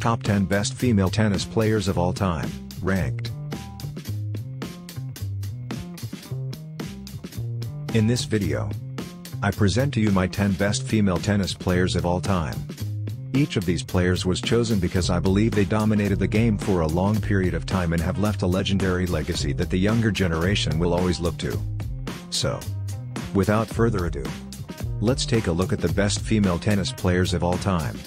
Top 10 Best Female Tennis Players of All Time, Ranked. In this video, I present to you my 10 best female tennis players of all time. Each of these players was chosen because I believe they dominated the game for a long period of time and have left a legendary legacy that the younger generation will always look to. So, without further ado, let's take a look at the best female tennis players of all time.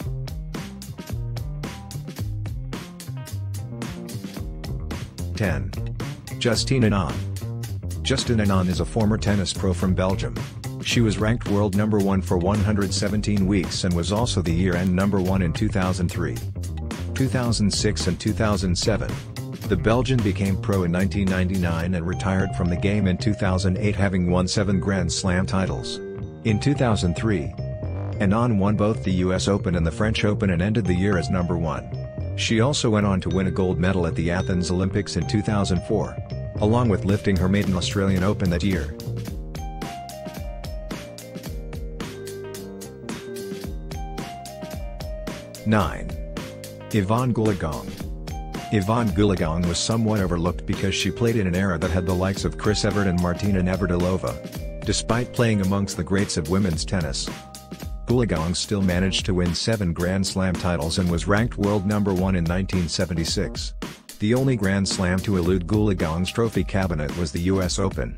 Ten. Justine Henin. Justine Henin is a former tennis pro from Belgium. She was ranked world number 1 for 117 weeks and was also the year-end number 1 in 2003, 2006 and 2007. The Belgian became pro in 1999 and retired from the game in 2008, having won 7 Grand Slam titles. In 2003, Henin won both the US Open and the French Open and ended the year as number 1. She also went on to win a gold medal at the Athens Olympics in 2004. Along with lifting her maiden Australian Open that year. 9. Evonne Goolagong. Evonne Goolagong was somewhat overlooked because she played in an era that had the likes of Chris Evert and Martina Navratilova. Despite playing amongst the greats of women's tennis, Goolagong still managed to win 7 Grand Slam titles and was ranked world number 1 in 1976. The only Grand Slam to elude Goolagong's trophy cabinet was the US Open,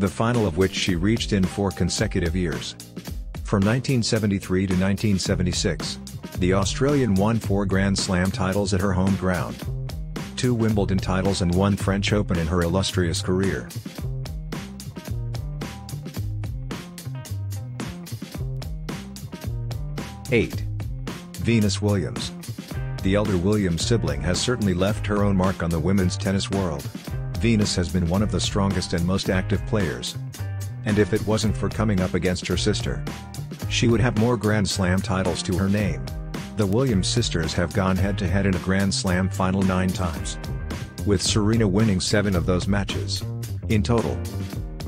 the final of which she reached in 4 consecutive years. From 1973 to 1976, the Australian won 4 Grand Slam titles at her home ground, 2 Wimbledon titles and 1 French Open in her illustrious career. 8. Venus Williams. The elder Williams sibling has certainly left her own mark on the women's tennis world. Venus has been one of the strongest and most active players. And if it wasn't for coming up against her sister, she would have more Grand Slam titles to her name. The Williams sisters have gone head-to-head in a Grand Slam final 9 times, with Serena winning 7 of those matches. In total,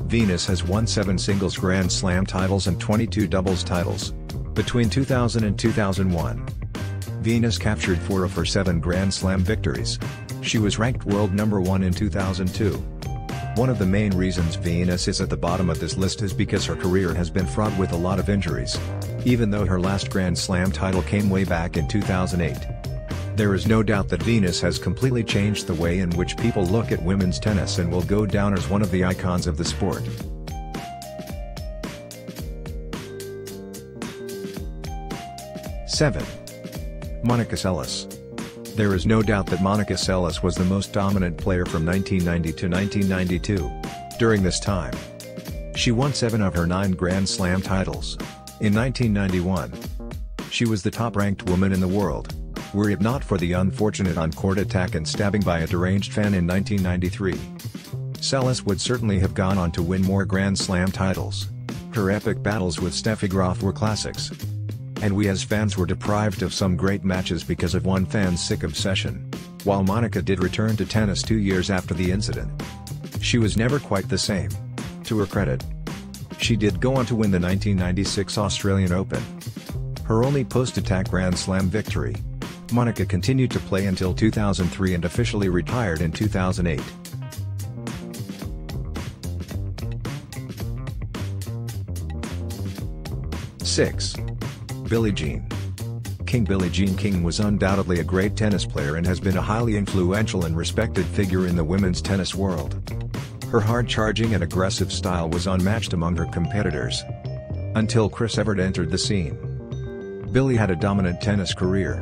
Venus has won 7 singles Grand Slam titles and 22 doubles titles. Between 2000 and 2001, Venus captured 4 of her 7 Grand Slam victories. She was ranked world number 1 in 2002. One of the main reasons Venus is at the bottom of this list is because her career has been fraught with a lot of injuries. Even though her last Grand Slam title came way back in 2008. There is no doubt that Venus has completely changed the way in which people look at women's tennis and will go down as one of the icons of the sport. 7. Monica Seles. There is no doubt that Monica Seles was the most dominant player from 1990 to 1992. During this time, she won 7 of her 9 Grand Slam titles. In 1991, she was the top-ranked woman in the world, were it not for the unfortunate on-court attack and stabbing by a deranged fan in 1993. Seles would certainly have gone on to win more Grand Slam titles. Her epic battles with Steffi Graf were classics. And we as fans were deprived of some great matches because of one fan's sick obsession. While Monica did return to tennis 2 years after the incident, she was never quite the same. To her credit, she did go on to win the 1996 Australian Open, her only post-attack Grand Slam victory. Monica continued to play until 2003 and officially retired in 2008. 6. Billie Jean King. Billie Jean King was undoubtedly a great tennis player and has been a highly influential and respected figure in the women's tennis world. Her hard-charging and aggressive style was unmatched among her competitors, until Chris Evert entered the scene. Billie had a dominant tennis career,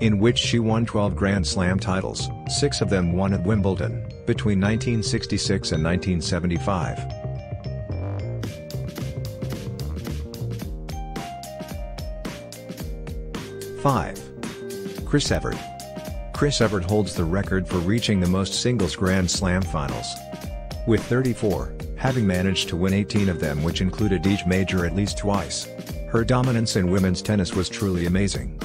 in which she won 12 Grand Slam titles, 6 of them won at Wimbledon, between 1966 and 1975. 5. Chris Evert. Chris Evert holds the record for reaching the most singles Grand Slam finals, with 34, having managed to win 18 of them, which included each major at least twice. Her dominance in women's tennis was truly amazing.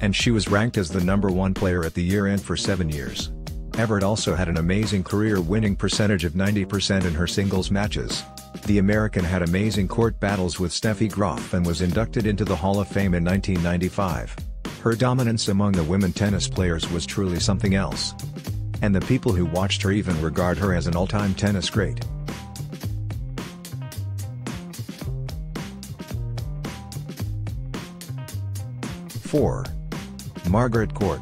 And she was ranked as the number 1 player at the year-end for 7 years. Evert also had an amazing career winning percentage of 90% in her singles matches. The American had amazing court battles with Steffi Graf and was inducted into the Hall of Fame in 1995. Her dominance among the women tennis players was truly something else. And the people who watched her even regard her as an all-time tennis great. Four. Margaret Court.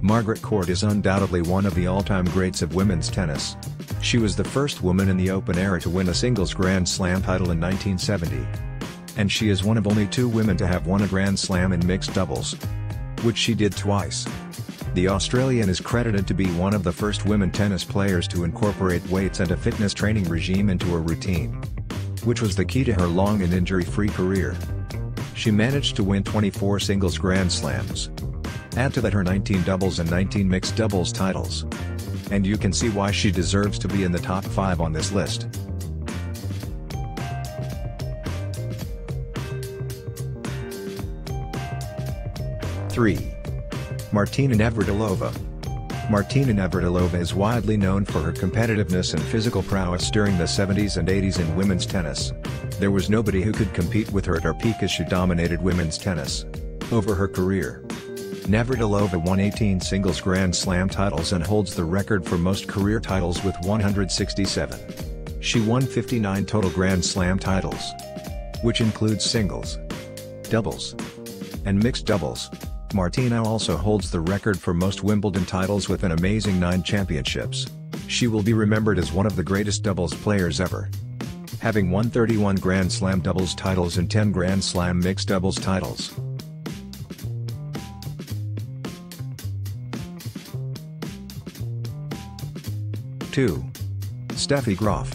Margaret Court is undoubtedly one of the all-time greats of women's tennis. She was the first woman in the open era to win a singles Grand Slam title in 1970. And she is one of only two women to have won a Grand Slam in mixed doubles, which she did twice. The Australian is credited to be one of the first women tennis players to incorporate weights and a fitness training regime into her routine, which was the key to her long and injury-free career. She managed to win 24 singles Grand Slams. Add to that her 19 doubles and 19 mixed doubles titles. And you can see why she deserves to be in the top 5 on this list. 3. Martina Navratilova. Martina Navratilova is widely known for her competitiveness and physical prowess during the 70s and 80s in women's tennis. There was nobody who could compete with her at her peak as she dominated women's tennis. Over her career, Navratilova won 18 singles Grand Slam titles and holds the record for most career titles with 167. She won 59 total Grand Slam titles, which includes singles, doubles, and mixed doubles. Martina also holds the record for most Wimbledon titles with an amazing 9 championships. She will be remembered as one of the greatest doubles players ever, having won 31 Grand Slam doubles titles and 10 Grand Slam mixed doubles titles. 2. Steffi Graf.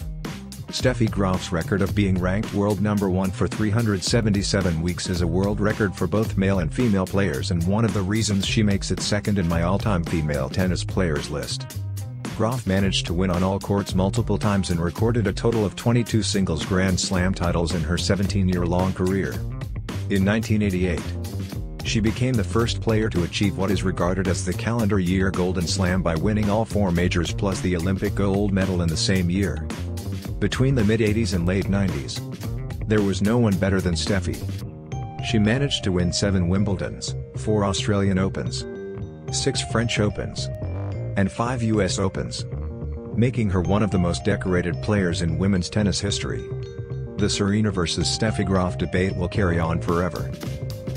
Steffi Graf's record of being ranked world number 1 for 377 weeks is a world record for both male and female players, and one of the reasons she makes it second in my all-time female tennis players list. Graf managed to win on all courts multiple times and recorded a total of 22 singles Grand Slam titles in her 17-year-long career. In 1988, she became the first player to achieve what is regarded as the calendar year Golden Slam by winning all 4 majors plus the Olympic gold medal in the same year. Between the mid-80s and late 90s, there was no one better than Steffi. She managed to win 7 Wimbledons, 4 Australian Opens, 6 French Opens, and 5 US Opens, making her one of the most decorated players in women's tennis history. The Serena vs. Steffi Graf debate will carry on forever.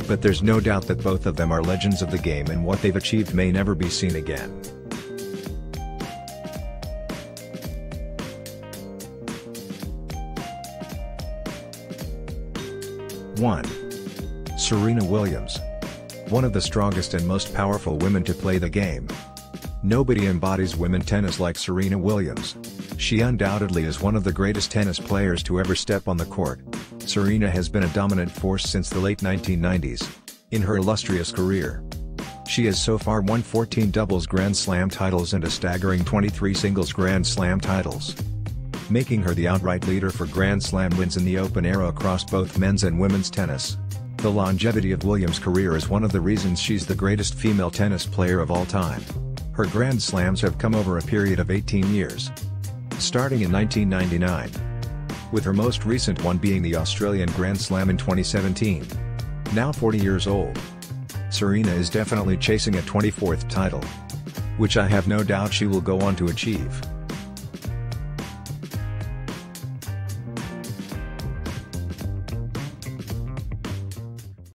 But there's no doubt that both of them are legends of the game, and what they've achieved may never be seen again. 1. Serena Williams. One of the strongest and most powerful women to play the game. Nobody embodies women's tennis like Serena Williams. She undoubtedly is one of the greatest tennis players to ever step on the court. Serena has been a dominant force since the late 1990s. In her illustrious career, she has so far won 14 doubles Grand Slam titles and a staggering 23 singles Grand Slam titles, making her the outright leader for Grand Slam wins in the open era across both men's and women's tennis. The longevity of Williams' career is one of the reasons she's the greatest female tennis player of all time. Her Grand Slams have come over a period of 18 years, starting in 1999, with her most recent one being the Australian Grand Slam in 2017. Now 40 years old, Serena is definitely chasing a 24th title, which I have no doubt she will go on to achieve.